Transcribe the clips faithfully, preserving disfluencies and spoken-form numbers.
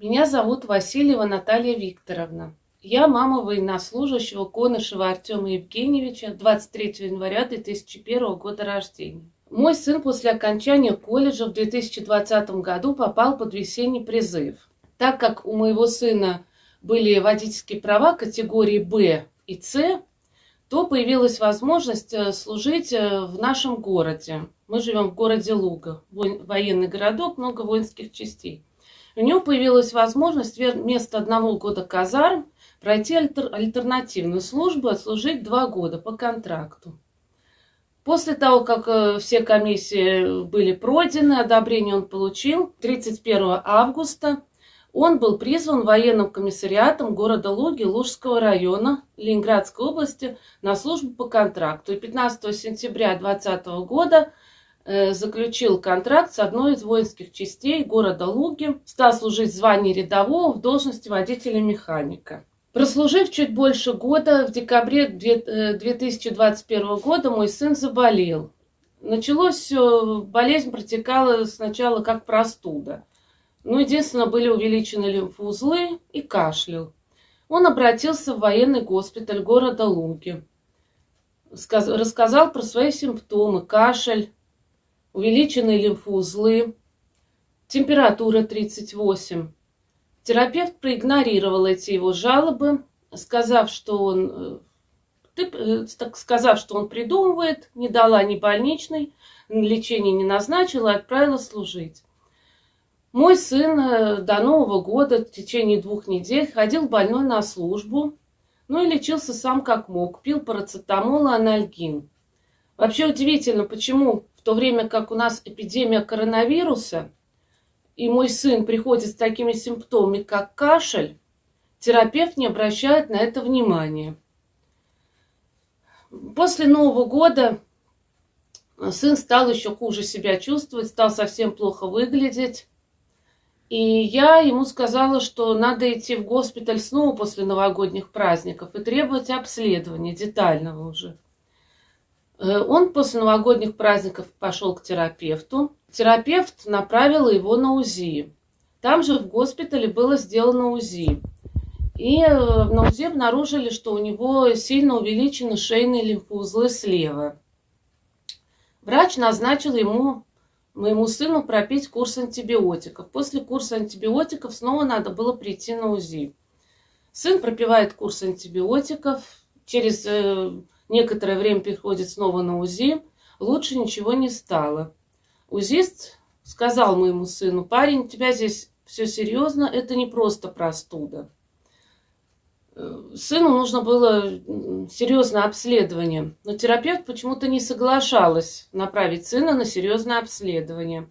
Меня зовут Васильева Наталья Викторовна. Я мама военнослужащего Конышева Артема Евгеньевича, двадцать третьего января две тысячи первого года рождения. Мой сын после окончания колледжа в две тысячи двадцатом году попал под весенний призыв. Так как у моего сына были водительские права категории Б и С, то появилась возможность служить в нашем городе. Мы живем в городе Луга, военный городок, много воинских частей. У него появилась возможность вместо одного года казарм пройти альтер, альтернативную службу, отслужить два года по контракту. После того, как все комиссии были пройдены, одобрение он получил, тридцать первого августа он был призван военным комиссариатом города Луги Лужского района Ленинградской области на службу по контракту. И пятнадцатого сентября две тысячи двадцатого года заключил контракт с одной из воинских частей города Луги, стал служить в звании рядового в должности водителя-механика. Прослужив чуть больше года, в декабре две тысячи двадцать первого года мой сын заболел. Началось все, болезнь протекала сначала как простуда. Но единственное, были увеличены лимфоузлы и кашлял. Он обратился в военный госпиталь города Луги. Рассказал про свои симптомы: кашель, увеличенные лимфоузлы, температура тридцать восемь. Терапевт проигнорировал эти его жалобы, сказав, что он, так сказав, что он придумывает, не дала ни больничной, лечение не назначила, отправила служить. Мой сын до Нового года в течение двух недель ходил больной на службу, ну и лечился сам как мог, пил парацетамол и анальгин. Вообще удивительно, почему в то время, как у нас эпидемия коронавируса, и мой сын приходит с такими симптомами, как кашель, терапевт не обращает на это внимания. После Нового года сын стал еще хуже себя чувствовать, стал совсем плохо выглядеть. И я ему сказала, что надо идти в госпиталь снова после новогодних праздников и требовать обследования детального уже. Он после новогодних праздников пошел к терапевту. Терапевт направил его на УЗИ. Там же в госпитале было сделано УЗИ. И на УЗИ обнаружили, что у него сильно увеличены шейные лимфоузлы слева. Врач назначил ему, моему сыну, пропить курс антибиотиков. После курса антибиотиков снова надо было прийти на УЗИ. Сын пропивает курс антибиотиков. Через некоторое время приходит снова на УЗИ. Лучше ничего не стало. УЗИст сказал моему сыну: парень, у тебя здесь все серьезно, это не просто простуда. Сыну нужно было серьезное обследование, но терапевт почему-то не соглашалась направить сына на серьезное обследование.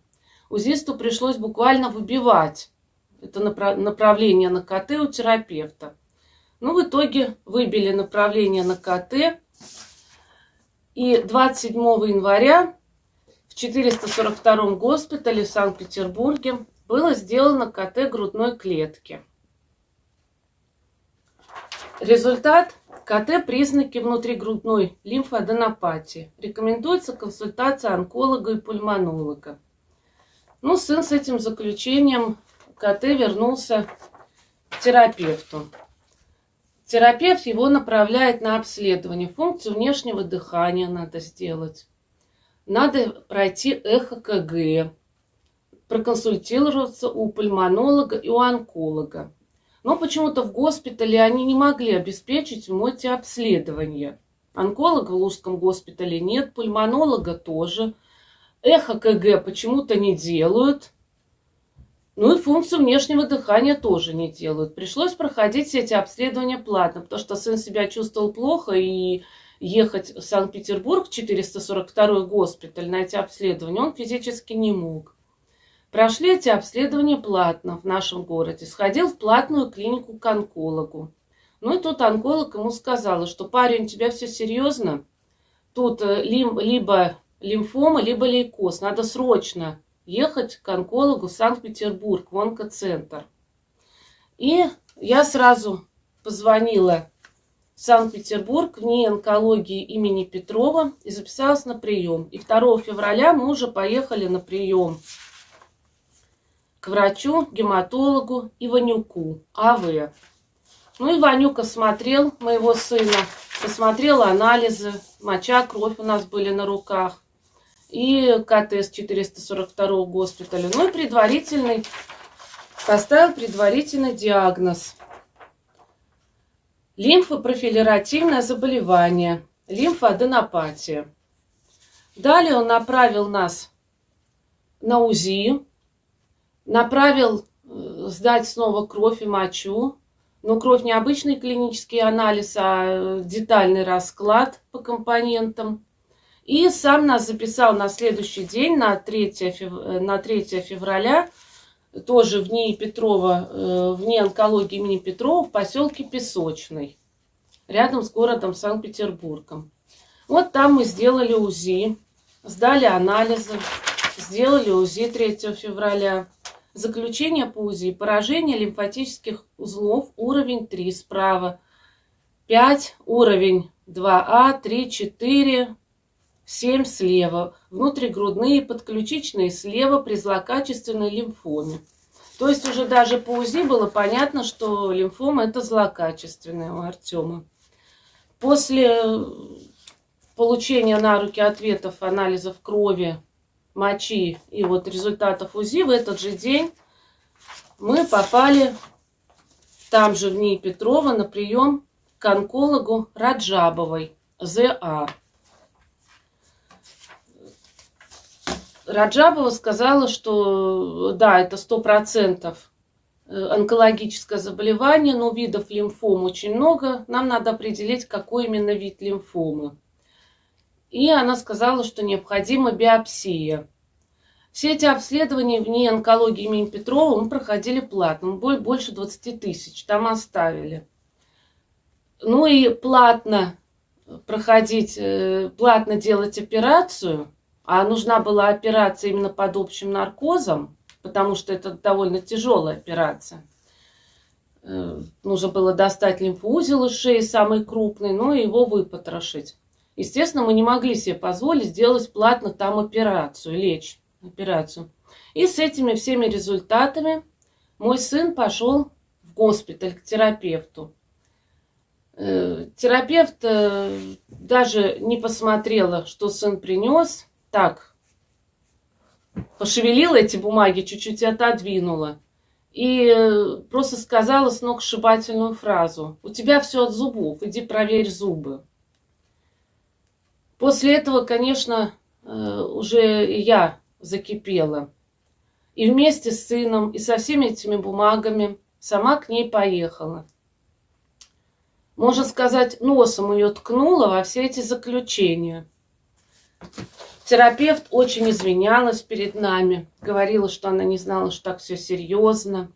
УЗИсту пришлось буквально выбивать это направление на КТ у терапевта. Ну, в итоге выбили направление на КТ, и двадцать седьмого января в четыреста сорок втором госпитале в Санкт-Петербурге было сделано КТ грудной клетки. Результат: КТ признаки внутригрудной лимфаденопатии. Рекомендуется консультация онколога и пульмонолога. Ну, сын с этим заключением КТ вернулся к терапевту. Терапевт его направляет на обследование. Функцию внешнего дыхания надо сделать. Надо пройти эхо-КГ. Проконсультироваться у пульмонолога и у онколога. Но почему-то в госпитале они не могли обеспечить ему эти обследования. Онколога в Лужском госпитале нет, пульмонолога тоже. Эхо-КГ почему-то не делают. Ну и функцию внешнего дыхания тоже не делают. Пришлось проходить все эти обследования платно, потому что сын себя чувствовал плохо, и ехать в Санкт-Петербург, четыреста сорок второй госпиталь, на эти обследования он физически не мог. Прошли эти обследования платно в нашем городе. Сходил в платную клинику к онкологу. Ну и тут онколог ему сказал, что парень, у тебя все серьезно. Тут лим, либо лимфома, либо лейкоз. Надо срочно ехать к онкологу в Санкт-Петербург, в онкоцентр. И я сразу позвонила в Санкт-Петербург в НИИ онкологии имени Петрова и записалась на прием. И второго февраля мы уже поехали на прием к к врачу-гематологу Иванюку А В Ну, Иванюка смотрел моего сына, посмотрел анализы, моча, кровь у нас были на руках, и К Т С четыреста сорок второго госпиталя. Ну, и предварительный, поставил предварительный диагноз. Лимфопрофилеративное заболевание, лимфоаденопатия. Далее он направил нас на УЗИ, направил сдать снова кровь и мочу. Но кровь не обычный клинический анализ, а детальный расклад по компонентам. И сам нас записал на следующий день, на третье февраля, тоже в НИИ Петрова, в НИИ онкологии имени Петрова, в поселке Песочный, рядом с городом Санкт-Петербургом. Вот там мы сделали УЗИ, сдали анализы, сделали УЗИ третьего февраля. Заключение по УЗИ. Поражение лимфатических узлов уровень три справа, пять уровень два А, три, четыре, семь слева. Внутригрудные подключичные слева при злокачественной лимфоме. То есть уже даже по УЗИ было понятно, что лимфома это злокачественная у Артема. После получения на руки ответов анализов крови, мочи и вот результатов УЗИ в этот же день мы попали там же в НИИ Петрова на прием к онкологу Раджабовой З А Раджабова сказала, что да, это сто процентов онкологическое заболевание, но видов лимфом очень много, нам надо определить, какой именно вид лимфомы. И она сказала, что необходима биопсия. Все эти обследования в НИИ онкологии имени Петрова мы проходили платно. Больше двадцати тысяч там оставили. Ну и платно проходить, платно делать операцию. А нужна была операция именно под общим наркозом, потому что это довольно тяжелая операция. Нужно было достать лимфоузел из шеи, самый крупный, но и его выпотрошить. Естественно, мы не могли себе позволить сделать платно там операцию, лечь операцию. И с этими всеми результатами мой сын пошел в госпиталь к терапевту. Терапевт даже не посмотрела, что сын принес. Так, пошевелила эти бумаги, чуть-чуть отодвинула. И просто сказала сногсшибательную фразу. «У тебя все от зубов, иди проверь зубы». После этого, конечно, уже и я закипела. И вместе с сыном, и со всеми этими бумагами сама к ней поехала. Можно сказать, носом ее ткнула во все эти заключения. Терапевт очень извинялась перед нами. Говорила, что она не знала, что так все серьезно.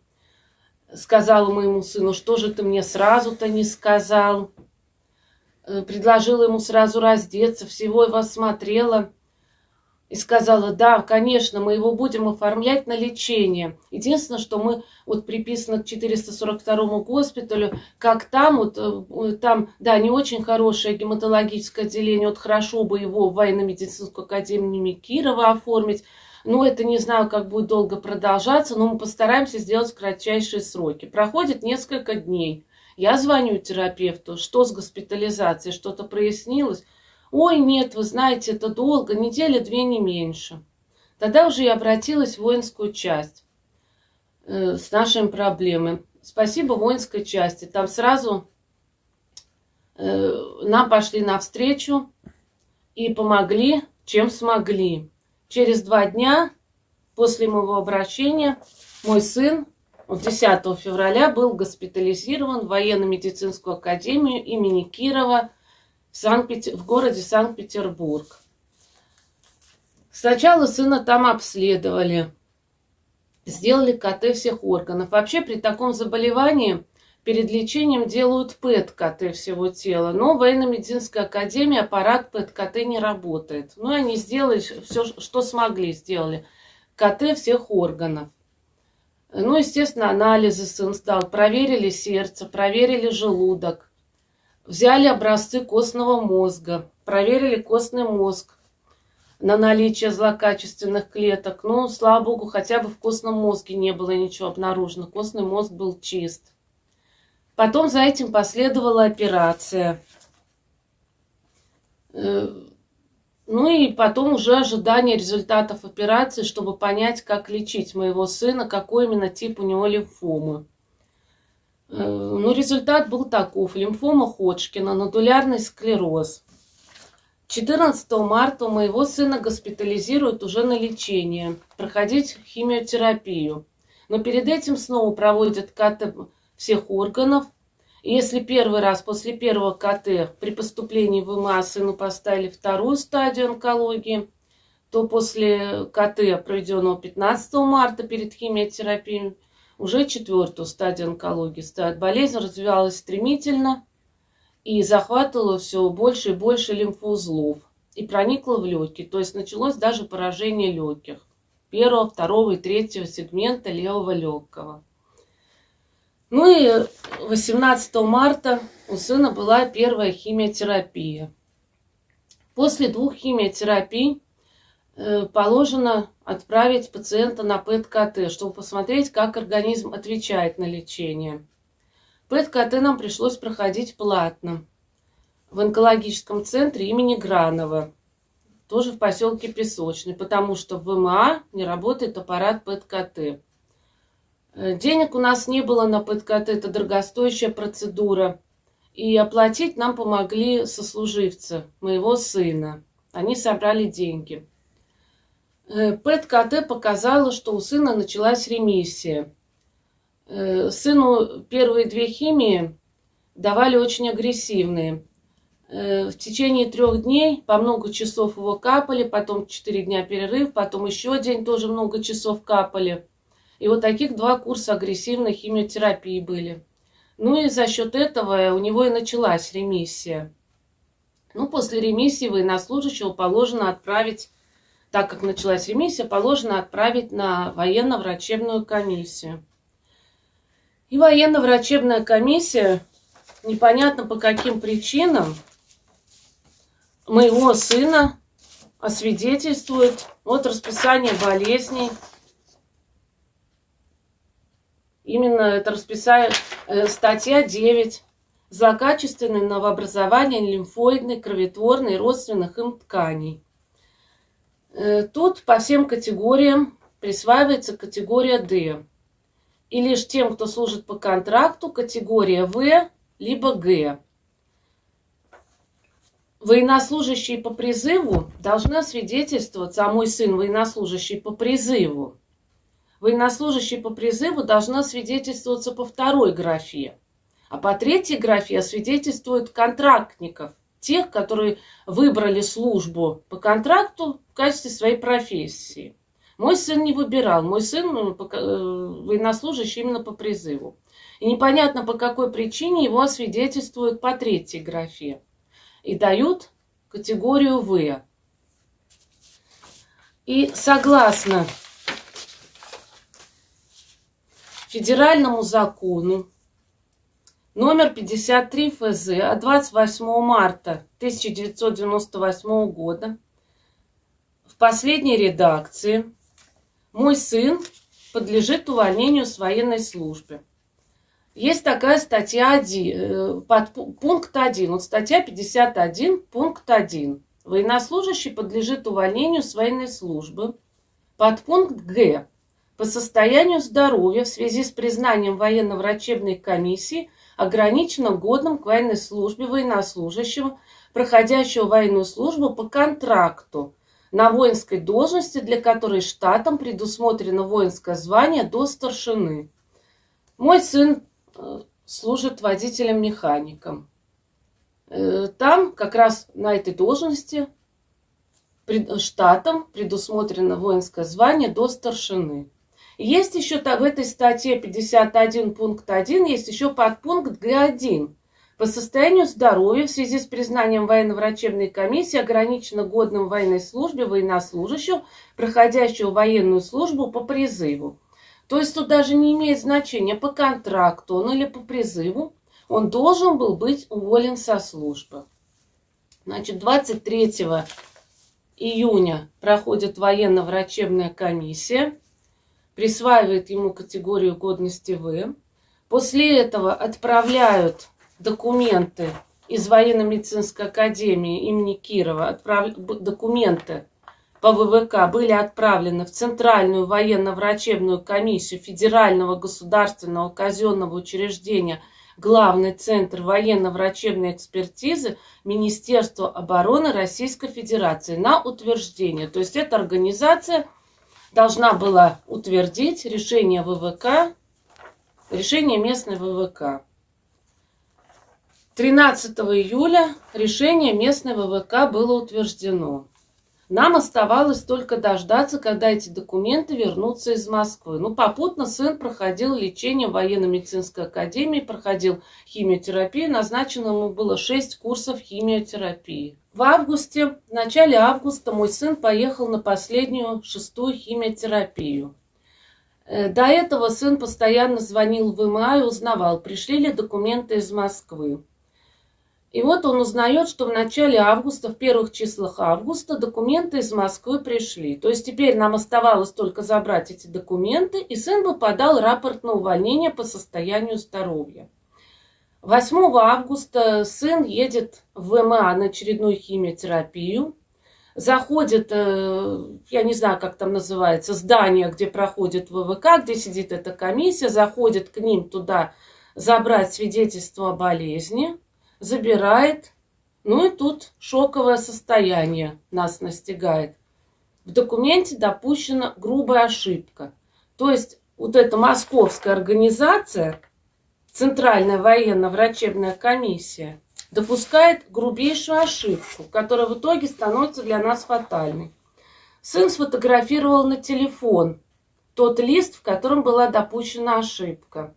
Сказала моему сыну, что же ты мне сразу-то не сказал. Предложила ему сразу раздеться, всего его осмотрела и сказала, да, конечно, мы его будем оформлять на лечение. Единственное, что мы вот приписаны к четыреста сорок второму госпиталю, как там, вот там, да, не очень хорошее гематологическое отделение, вот хорошо бы его в военно-медицинскую академию имени Кирова оформить, но это не знаю, как будет долго продолжаться, но мы постараемся сделать в кратчайшие сроки. Проходит несколько дней. Я звоню терапевту, что с госпитализацией, что-то прояснилось. Ой, нет, вы знаете, это долго, недели две не меньше. Тогда уже я обратилась в воинскую часть э, с нашими проблемами. Спасибо воинской части. Там сразу э, нам пошли навстречу и помогли, чем смогли. Через два дня после моего обращения мой сын десятого февраля был госпитализирован в военно-медицинскую академию имени Кирова в, Санкт в городе Санкт-Петербург. Сначала сына там обследовали, сделали К Т всех органов. Вообще при таком заболевании перед лечением делают П Э Т К Т всего тела, но в военно-медицинской академии аппарат П Э Т К Т не работает. Но они сделали все, что смогли, сделали К Т всех органов. Ну, естественно, анализы сын сдал, проверили сердце, проверили желудок, взяли образцы костного мозга, проверили костный мозг, на наличие злокачественных клеток. Но, слава богу, хотя бы в костном мозге не было ничего обнаружено. Костный мозг был чист. Потом за этим последовала операция. Ну и потом уже ожидание результатов операции, чтобы понять, как лечить моего сына, какой именно тип у него лимфомы. Ну, результат был таков. Лимфома Ходжкина, нодулярный склероз. четырнадцатого марта моего сына госпитализируют уже на лечение, проходить химиотерапию. Но перед этим снова проводят ка тэ всех органов. И если первый раз после первого ка тэ при поступлении в эм а сыну поставили вторую стадию онкологии, то после ка тэ, проведенного пятнадцатого марта перед химиотерапией, уже четвертую стадию онкологии ставят. Болезнь развивалась стремительно и захватывала все больше и больше лимфоузлов. И проникла в легкие. То есть началось даже поражение легких. Первого, второго и третьего сегмента левого легкого. Ну и восемнадцатого марта у сына была первая химиотерапия. После двух химиотерапий положено отправить пациента на пэт ка тэ, чтобы посмотреть, как организм отвечает на лечение. пэт ка тэ нам пришлось проходить платно в онкологическом центре имени Гранова, тоже в поселке Песочный, потому что в эм а не работает аппарат пэт ка тэ. Денег у нас не было на пэт ка тэ, это дорогостоящая процедура, и оплатить нам помогли сослуживцы моего сына. Они собрали деньги. пэт ка тэ показала, что у сына началась ремиссия. Сыну первые две химии давали очень агрессивные. В течение трех дней по много часов его капали, потом четыре дня перерыв, потом еще день тоже много часов капали. И вот таких два курса агрессивной химиотерапии были. Ну и за счет этого у него и началась ремиссия. Ну, после ремиссии военнослужащего положено отправить, так как началась ремиссия, положено отправить на военно-врачебную комиссию. И военно-врачебная комиссия, непонятно по каким причинам, моего сына освидетельствует от расписания болезней. Именно это расписание, статья девять. Злокачественное новообразование лимфоидной, кровотворной и родственных им тканей. Тут по всем категориям присваивается категория дэ. И лишь тем, кто служит по контракту, категория вэ либо гэ. Военнослужащие по призыву должны освидетельствоваться, а мой сын военнослужащий по призыву. Военнослужащие по призыву должны освидетельствоваться по второй графе. А по третьей графе освидетельствуют контрактников, тех, которые выбрали службу по контракту в качестве своей профессии. Мой сын не выбирал, мой сын военнослужащий именно по призыву. И непонятно, по какой причине его освидетельствуют по третьей графе и дают категорию вэ. И согласно федеральному закону номер пятьдесят три эф зэ от двадцать восьмого марта тысяча девятьсот девяносто восьмого года в последней редакции мой сын подлежит увольнению с военной службы. Есть такая статья один, под пункт один, вот статья пятьдесят один, пункт один. Военнослужащий подлежит увольнению с военной службы под пункт гэ по состоянию здоровья в связи с признанием военно-врачебной комиссии ограничено годным к военной службе военнослужащего, проходящего военную службу по контракту на воинской должности, для которой штатом предусмотрено воинское звание до старшины. Мой сын служит водителем-механиком. Там как раз на этой должности штатом предусмотрено воинское звание до старшины. Есть еще в этой статье пятьдесят один пункт один, есть еще подпункт гэ один. По состоянию здоровья в связи с признанием военно-врачебной комиссии ограничено годным в военной службе военнослужащего, проходящего военную службу по призыву. То есть тут даже не имеет значения, по контракту он или по призыву, он должен был быть уволен со службы. Значит, 23 июня проходит военно-врачебная комиссия, присваивает ему категорию годности В. После этого отправляют документы из военно-медицинской академии имени Кирова, отправ... документы по ВВК были отправлены в Центральную военно-врачебную комиссию Федерального государственного казенного учреждения Главный центр военно-врачебной экспертизы Министерства обороны Российской Федерации на утверждение. То есть эта организация должна была утвердить решение ВВК, решение местной ВВК. тринадцатого июля решение местной ВВК было утверждено. Нам оставалось только дождаться, когда эти документы вернутся из Москвы. Ну, попутно сын проходил лечение в военно-медицинской академии, проходил химиотерапию. Назначено ему было шесть курсов химиотерапии. В августе, в начале августа мой сын поехал на последнюю шестую химиотерапию. До этого сын постоянно звонил в МА и узнавал, пришли ли документы из Москвы. И вот он узнает, что в начале августа, в первых числах августа, документы из Москвы пришли. То есть теперь нам оставалось только забрать эти документы, и сын бы подал рапорт на увольнение по состоянию здоровья. восьмого августа сын едет в МА на очередную химиотерапию, заходит, я не знаю, как там называется, здание, где проходит ВВК, где сидит эта комиссия, заходит к ним туда забрать свидетельство о болезни, забирает, ну и тут шоковое состояние нас настигает. В документе допущена грубая ошибка. То есть вот эта московская организация, Центральная военно-врачебная комиссия, допускает грубейшую ошибку, которая в итоге становится для нас фатальной. Сын сфотографировал на телефон тот лист, в котором была допущена ошибка.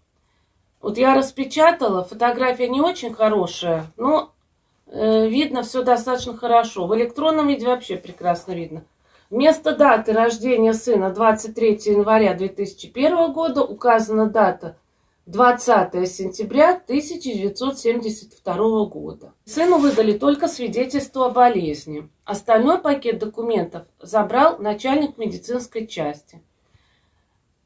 Вот я распечатала, фотография не очень хорошая, но э, видно все достаточно хорошо. В электронном виде вообще прекрасно видно. Вместо даты рождения сына двадцать третьего января две тысячи первого года указана дата двадцатого сентября тысяча девятьсот семьдесят второго года. Сыну выдали только свидетельство о болезни. Остальной пакет документов забрал начальник медицинской части.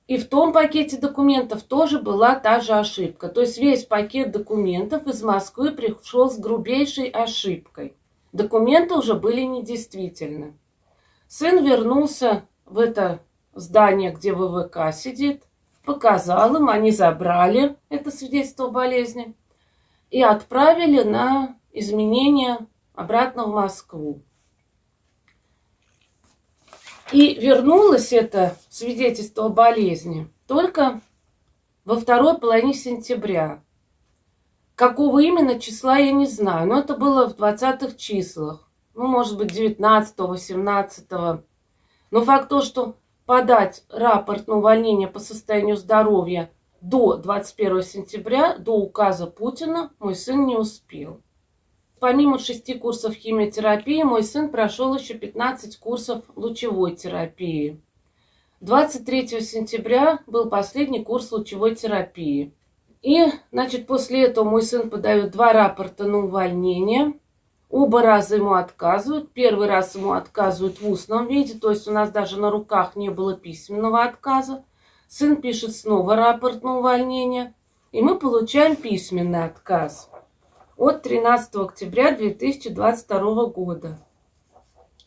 И в том пакете документов тоже была та же ошибка. То есть весь пакет документов из Москвы пришел с грубейшей ошибкой. Документы уже были недействительны. Сын вернулся в это здание, где ВВК сидит, показал им, они забрали это свидетельство о болезни и отправили на изменение обратно в Москву. И вернулось это свидетельство о болезни только во второй половине сентября. Какого именно числа я не знаю, но это было в двадцатых числах. Ну, может быть, девятнадцатого, восемнадцатого. Но факт то, что подать рапорт на увольнение по состоянию здоровья до двадцать первого сентября, до указа Путина, мой сын не успел. Помимо шести курсов химиотерапии, мой сын прошел еще пятнадцать курсов лучевой терапии. двадцать третьего сентября был последний курс лучевой терапии. И, значит, после этого мой сын подает два рапорта на увольнение. Оба раза ему отказывают. Первый раз ему отказывают в устном виде, то есть у нас даже на руках не было письменного отказа. Сын пишет снова рапорт на увольнение, и мы получаем письменный отказ от тринадцатого октября две тысячи двадцать второго года.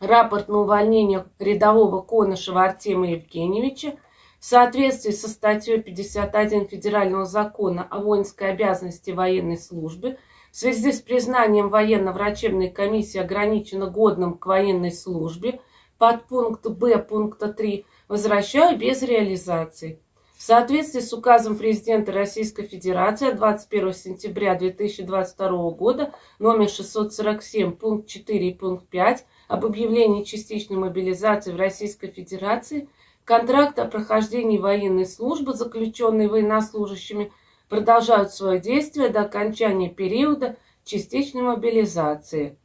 Рапорт на увольнение рядового Конышева Артема Евгеньевича в соответствии со статьей пятьдесят один Федерального закона о воинской обязанности военной службы в связи с признанием военно-врачебной комиссии ограниченно годным к военной службе подпункт Б пункта три возвращаю без реализации. В соответствии с указом президента Российской Федерации двадцать первого сентября две тысячи двадцать второго года номер шестьсот сорок семь, пункт четыре и пункт пять об объявлении частичной мобилизации в Российской Федерации, контракт о прохождении военной службы, заключенный военнослужащими, продолжают свое действие до окончания периода частичной мобилизации.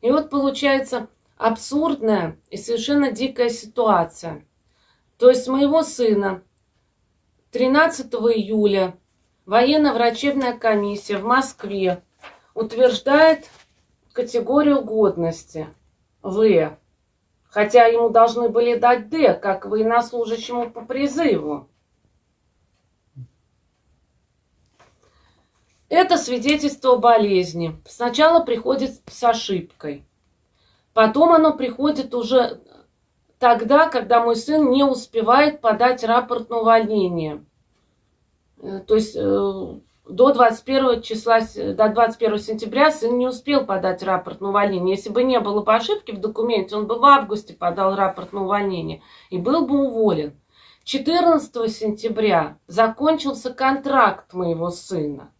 И вот получается абсурдная и совершенно дикая ситуация. То есть моего сына тринадцатого июля военно-врачебная комиссия в Москве утверждает категорию годности В. хотя ему должны были дать Д, как военнослужащему по призыву. Это свидетельство болезни. Сначала приходит с ошибкой. Потом оно приходит уже тогда, когда мой сын не успевает подать рапорт на увольнение. То есть до двадцать первого числа, до двадцать первого сентября сын не успел подать рапорт на увольнение. Если бы не было бы ошибки в документе, он бы в августе подал рапорт на увольнение и был бы уволен. четырнадцатого сентября закончился контракт моего сына.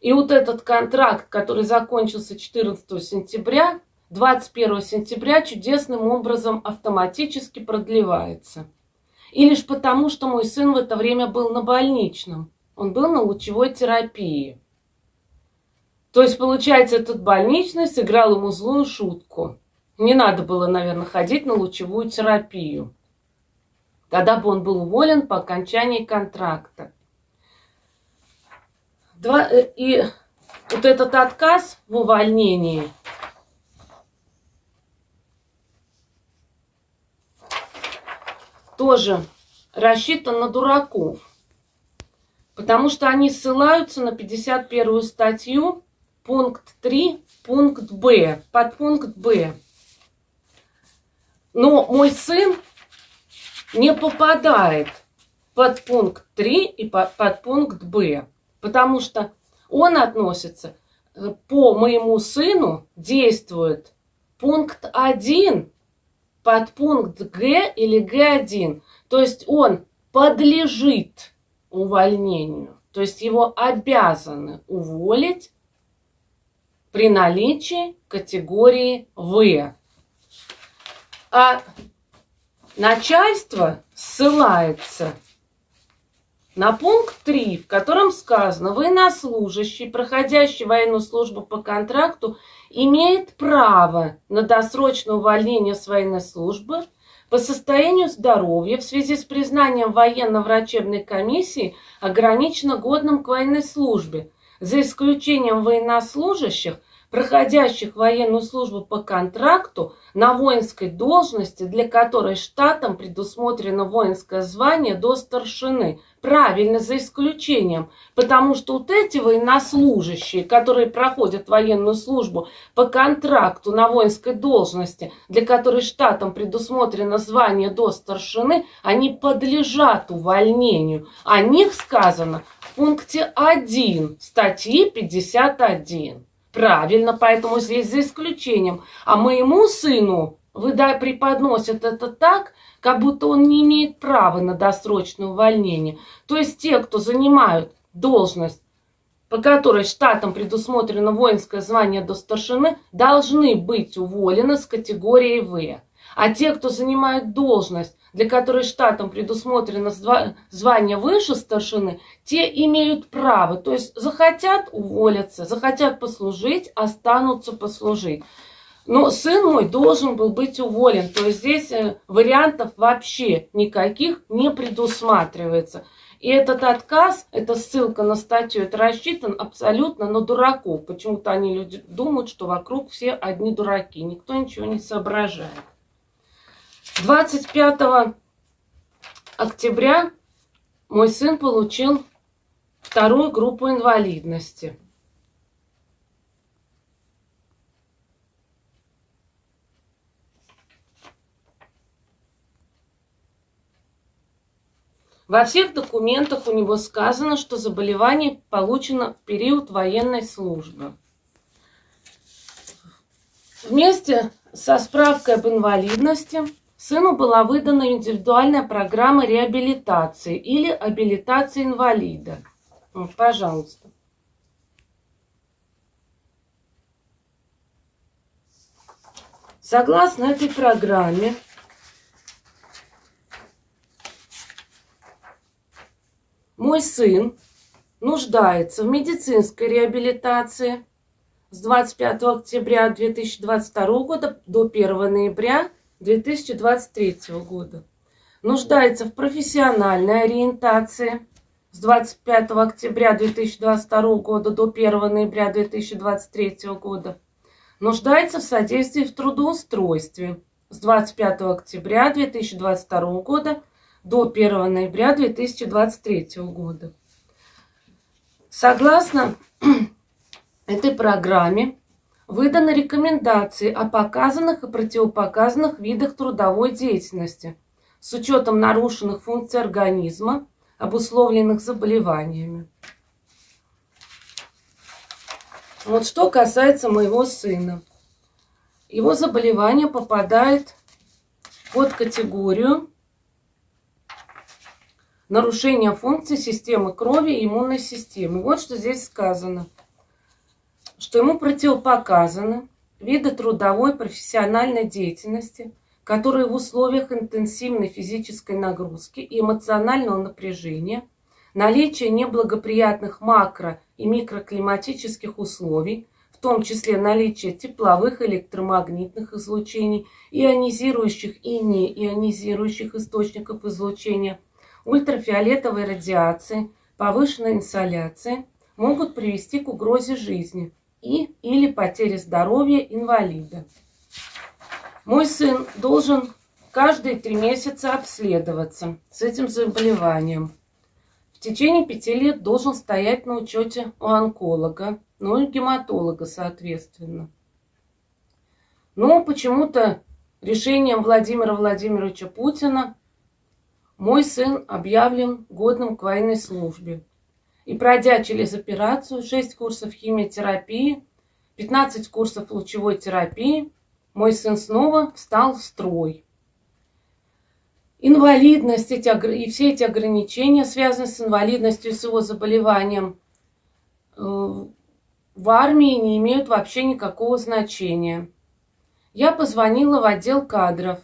И вот этот контракт, который закончился четырнадцатого сентября, двадцать первого сентября чудесным образом автоматически продлевается. И лишь потому, что мой сын в это время был на больничном. Он был на лучевой терапии. То есть, получается, этот больничный сыграл ему злую шутку. Не надо было, наверное, ходить на лучевую терапию. Тогда бы он был уволен по окончании контракта. Два, и вот этот отказ в увольнении тоже рассчитан на дураков, потому что они ссылаются на пятьдесят первую статью, пункт три, пункт Б, подпункт Б. Но мой сын не попадает под пункт три и под пункт Б. Потому что он относится, по моему сыну действует пункт один, подпункт Г или Г один. То есть он подлежит увольнению. То есть его обязаны уволить при наличии категории В. А начальство ссылается на пункт три, в котором сказано: военнослужащий, проходящий военную службу по контракту, имеет право на досрочное увольнение с военной службы по состоянию здоровья в связи с признанием военно-врачебной комиссии ограничено годным к военной службе, за исключением военнослужащих, проходящих военную службу по контракту на воинской должности, для которой штатом предусмотрено воинское звание до старшины. Правильно, за исключением, потому что вот эти военнослужащие, которые проходят военную службу по контракту на воинской должности, для которой штатом предусмотрено звание до старшины, они подлежат увольнению. О них сказано в пункте один статьи пятьдесят один. Правильно, поэтому здесь за исключением. А моему сыну выдай преподносят это так, как будто он не имеет права на досрочное увольнение. То есть те, кто занимают должность, по которой штатом предусмотрено воинское звание до старшины, должны быть уволены с категории В. А те, кто занимает должность, для которой штатом предусмотрено звание выше старшины, те имеют право. То есть захотят — уволятся, захотят послужить — останутся послужить. Но сын мой должен был быть уволен. То есть здесь вариантов вообще никаких не предусматривается. И этот отказ, эта ссылка на статью, это рассчитан абсолютно на дураков. Почему-то они люди думают, что вокруг все одни дураки, никто ничего не соображает. двадцать пятого октября мой сын получил вторую группу инвалидности. Во всех документах у него сказано, что заболевание получено в период военной службы. Вместе со справкой об инвалидности сыну была выдана индивидуальная программа реабилитации или абилитации инвалида. Вот, пожалуйста. Согласно этой программе, мой сын нуждается в медицинской реабилитации с двадцать пятого октября две тысячи двадцать второго года до первого ноября две тысячи двадцать третьего года. Нуждается в профессиональной ориентации с двадцать пятого октября две тысячи двадцать второго года до первого ноября две тысячи двадцать третьего года. Нуждается в содействии в трудоустройстве с двадцать пятого октября две тысячи двадцать второго года до первого ноября две тысячи двадцать третьего года. Согласно этой программе выданы рекомендации о показанных и противопоказанных видах трудовой деятельности с учетом нарушенных функций организма, обусловленных заболеваниями. Вот что касается моего сына. Его заболевание попадает под категорию нарушения функций системы крови и иммунной системы. Вот что здесь сказано, что ему противопоказаны виды трудовой профессиональной деятельности, которые в условиях интенсивной физической нагрузки и эмоционального напряжения, наличие неблагоприятных макро- и микроклиматических условий, в том числе наличие тепловых, электромагнитных излучений, ионизирующих и неионизирующих источников излучения, ультрафиолетовой радиации, повышенной инсоляции, могут привести к угрозе жизни и или потере здоровья инвалида. Мой сын должен каждые три месяца обследоваться с этим заболеванием. В течение пяти лет должен стоять на учете у онколога, ну и гематолога, соответственно. Но почему-то решением Владимира Владимировича Путина мой сын объявлен годным к военной службе. И, пройдя через операцию шесть курсов химиотерапии, пятнадцать курсов лучевой терапии, мой сын снова встал в строй. Инвалидность и все эти ограничения, связанные с инвалидностью и с его заболеванием, в армии не имеют вообще никакого значения. Я позвонила в отдел кадров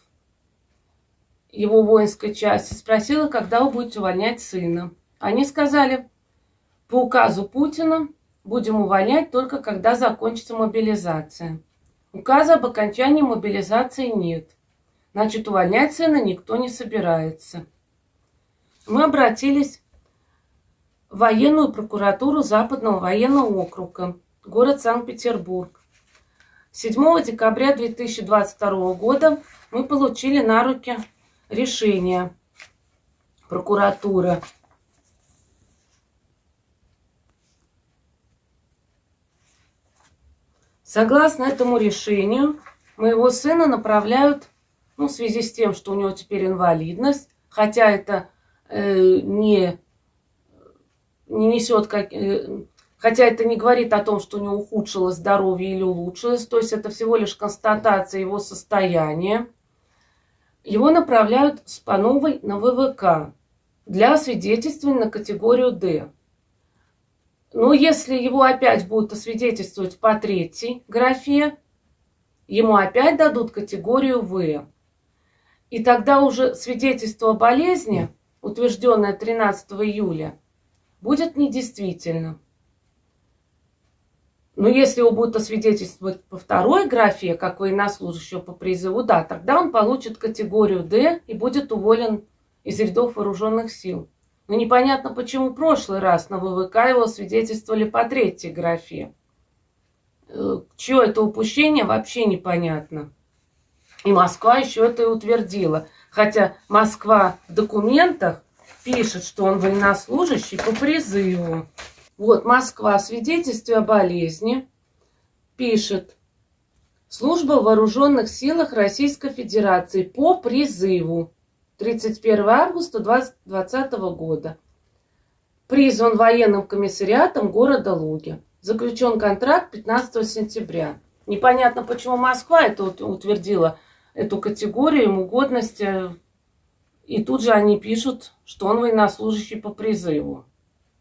его воинской части, спросила, когда вы будете увольнять сына. Они сказали, по указу Путина будем увольнять только когда закончится мобилизация. Указа об окончании мобилизации нет. Значит, увольнять сына никто не собирается. Мы обратились в военную прокуратуру Западного военного округа, город Санкт-Петербург. седьмого декабря две тысячи двадцать второго года мы получили на руки решение прокуратуры. Согласно этому решению, моего сына направляют, ну, в связи с тем, что у него теперь инвалидность, хотя это э, не... Не несет, хотя это не говорит о том, что у него ухудшилось здоровье или улучшилось, то есть это всего лишь констатация его состояния. Его направляют с Пановой на ВВК для освидетельствования на категорию Д. Но если его опять будут освидетельствовать по третьей графе, ему опять дадут категорию В. И тогда уже свидетельство о болезни, утвержденное тринадцатого июля, будет недействительно. Но если его будут освидетельствовать по второй графе, как военнослужащего по призыву, да, тогда он получит категорию Д и будет уволен из рядов вооруженных сил. Но непонятно, почему в прошлый раз на ВВК его освидетельствовали по третьей графе. Чье это упущение, вообще непонятно. И Москва еще это и утвердила. Хотя Москва в документах пишет, что он военнослужащий по призыву. Вот Москва в свидетельстве о болезни пишет: служба в вооруженных силах Российской Федерации по призыву тридцать первого августа две тысячи двадцатого года. Призван военным комиссариатом города Луги. Заключен контракт пятнадцатого сентября. Непонятно, почему Москва это утвердила, эту категорию ему годности. И тут же они пишут, что он военнослужащий по призыву.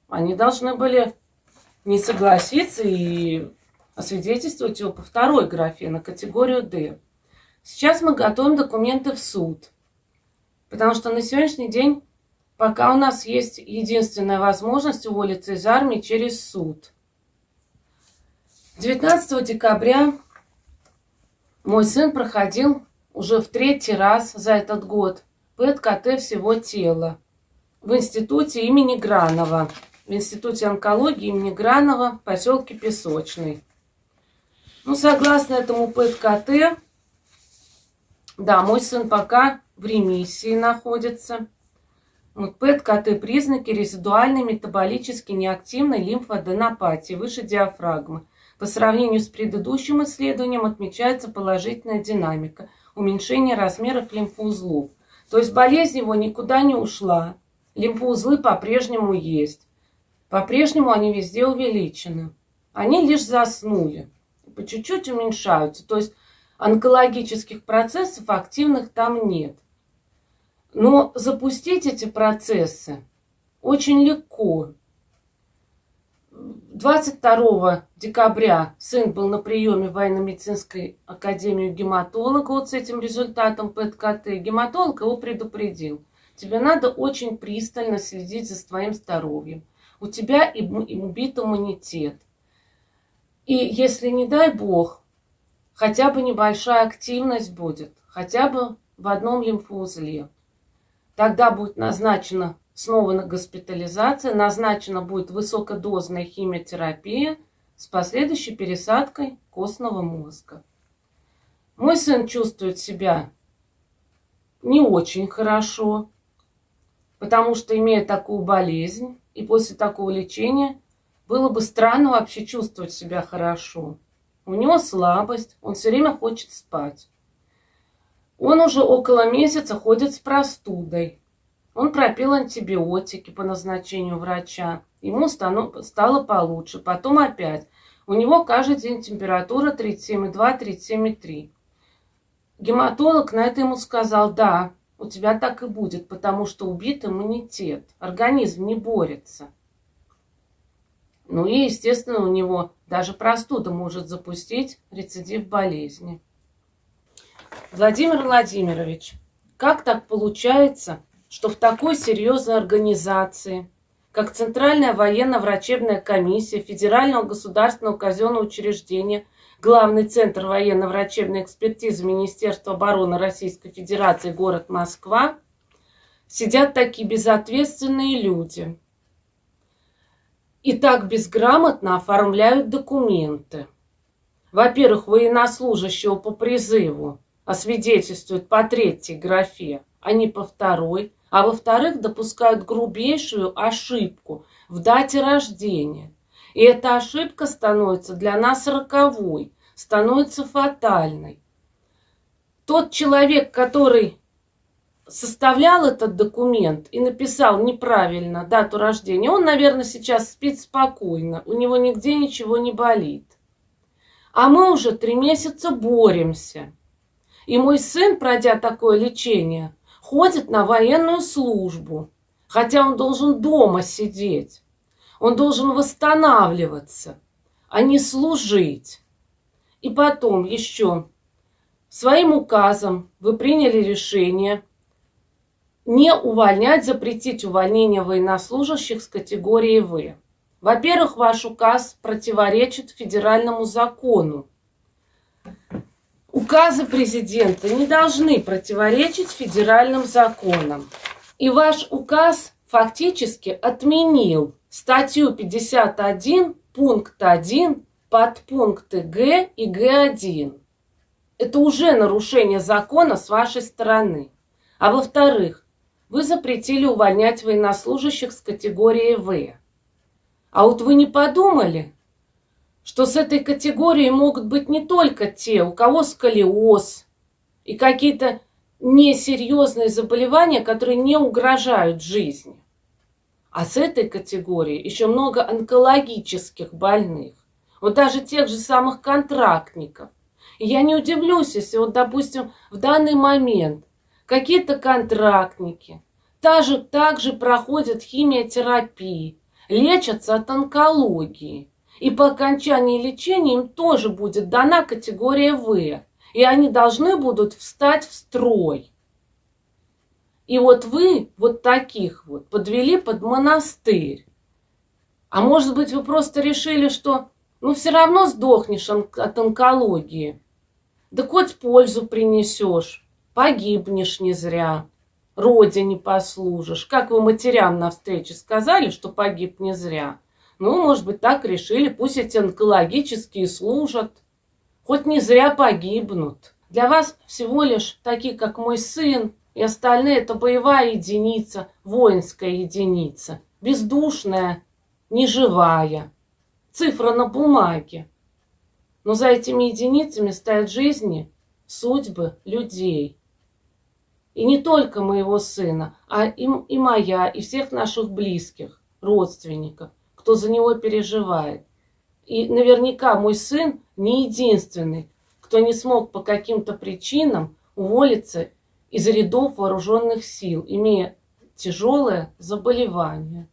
Они должны были не согласиться и освидетельствовать его по второй графе на категорию Д. Сейчас мы готовим документы в суд. Потому что на сегодняшний день пока у нас есть единственная возможность уволиться из армии через суд. девятнадцатого декабря мой сын проходил уже в третий раз за этот год ПЭТ-КТ всего тела в институте имени Гранова, в институте онкологии имени Гранова в поселке Песочный. Ну, согласно этому ПЭТ-КТ, Да, мой сын пока в ремиссии находится. Вот, ПЭТ-КТ признаки резидуальной метаболически неактивной лимфоденопатии выше диафрагмы. По сравнению с предыдущим исследованием отмечается положительная динамика, уменьшение размеров лимфоузлов. То есть болезнь его никуда не ушла, лимфоузлы по-прежнему есть, по-прежнему они везде увеличены. Они лишь заснули, по чуть-чуть уменьшаются, то есть онкологических процессов активных там нет. Но запустить эти процессы очень легко. двадцать второго декабря сын был на приеме в военно-медицинской академию гематолога вот с этим результатом ПЭТ-КТ. Гематолог его предупредил: тебе надо очень пристально следить за своим здоровьем. У тебя убит иммунитет. И если, не дай бог, хотя бы небольшая активность будет, хотя бы в одном лимфоузле, тогда будет назначена снова на госпитализация, назначена будет высокодозная химиотерапия с последующей пересадкой костного мозга. Мой сын чувствует себя не очень хорошо, потому что, имея такую болезнь и после такого лечения, было бы странно вообще чувствовать себя хорошо. У него слабость, он все время хочет спать. Он уже около месяца ходит с простудой. Он пропил антибиотики по назначению врача. Ему стало получше. Потом опять. У него каждый день температура тридцать семь и два - тридцать семь и три. Гематолог на это ему сказал: да, у тебя так и будет, потому что убит иммунитет. Организм не борется. Ну и, естественно, у него даже простуда может запустить рецидив болезни. Владимир Владимирович, как так получается, что в такой серьезной организации, как Центральная военно-врачебная комиссия Федерального государственного казенного учреждения, Главный центр военно-врачебной экспертизы Министерства обороны Российской Федерации, город Москва, сидят такие безответственные люди и так безграмотно оформляют документы? Во-первых, военнослужащего по призыву освидетельствуют по третьей графе, а не по второй. А во-вторых, допускают грубейшую ошибку в дате рождения. И эта ошибка становится для нас роковой, становится фатальной. Тот человек, который составлял этот документ и написал неправильно дату рождения, он, наверное, сейчас спит спокойно, у него нигде ничего не болит. А мы уже три месяца боремся. И мой сын, пройдя такое лечение, ходит на военную службу, хотя он должен дома сидеть, он должен восстанавливаться, а не служить. И потом еще своим указом вы приняли решение не увольнять, запретить увольнение военнослужащих с категории В. Во-первых, ваш указ противоречит федеральному закону. Указы президента не должны противоречить федеральным законам. И ваш указ фактически отменил статью пятьдесят один, пункт один, подпункты Г и Г один. Это уже нарушение закона с вашей стороны. А во-вторых, вы запретили увольнять военнослужащих с категории В. А вот вы не подумали, что с этой категорией могут быть не только те, у кого сколиоз и какие-то несерьезные заболевания, которые не угрожают жизни. А с этой категорией еще много онкологических больных, вот даже тех же самых контрактников. И я не удивлюсь, если вот, допустим, в данный момент какие-то контрактники также, также проходят химиотерапию, лечатся от онкологии. И по окончании лечения им тоже будет дана категория В. И они должны будут встать в строй. И вот вы вот таких вот подвели под монастырь. А может быть, вы просто решили, что ну все равно сдохнешь от онкологии. Да хоть пользу принесешь, погибнешь не зря. Родине послужишь. Как вы матерям на встрече сказали, что погиб не зря. Ну, может быть, так решили, пусть эти онкологические служат. Хоть не зря погибнут. Для вас всего лишь, таких как мой сын и остальные, это боевая единица, воинская единица, бездушная, неживая, цифра на бумаге. Но за этими единицами стоят жизни, судьбы людей. И не только моего сына, а и, и моя, и всех наших близких, родственников, кто за него переживает. И наверняка мой сын не единственный, кто не смог по каким-то причинам уволиться из рядов вооруженных сил, имея тяжелое заболевание.